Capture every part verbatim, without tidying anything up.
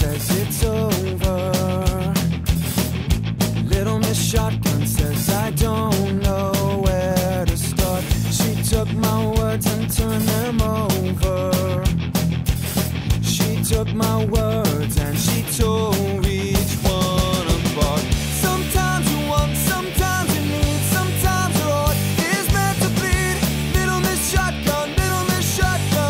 says it's over. Little Miss Shotgun says I don't know where to start. She took my words and turned them over. She took my words and she tore each one apart. Sometimes you want, sometimes you need, sometimes your heart is meant to bleed. Little Miss Shotgun, Little Miss Shotgun.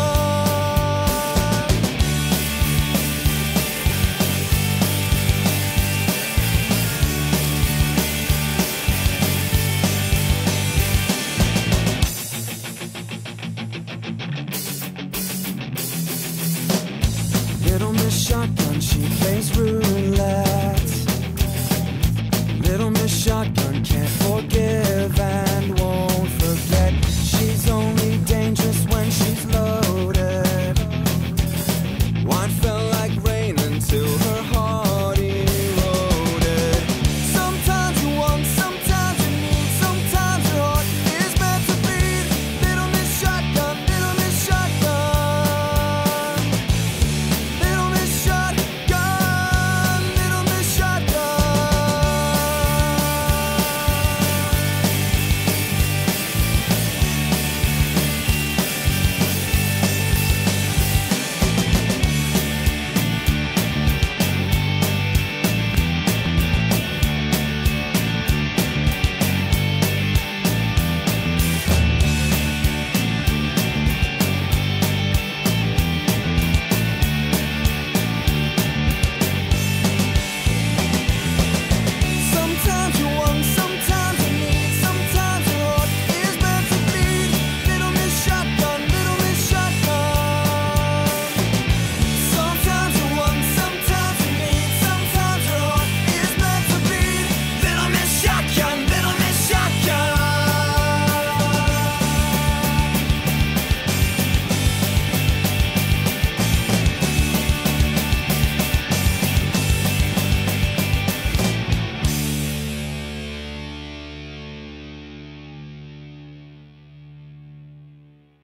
Little Miss Shotgun, she plays rude.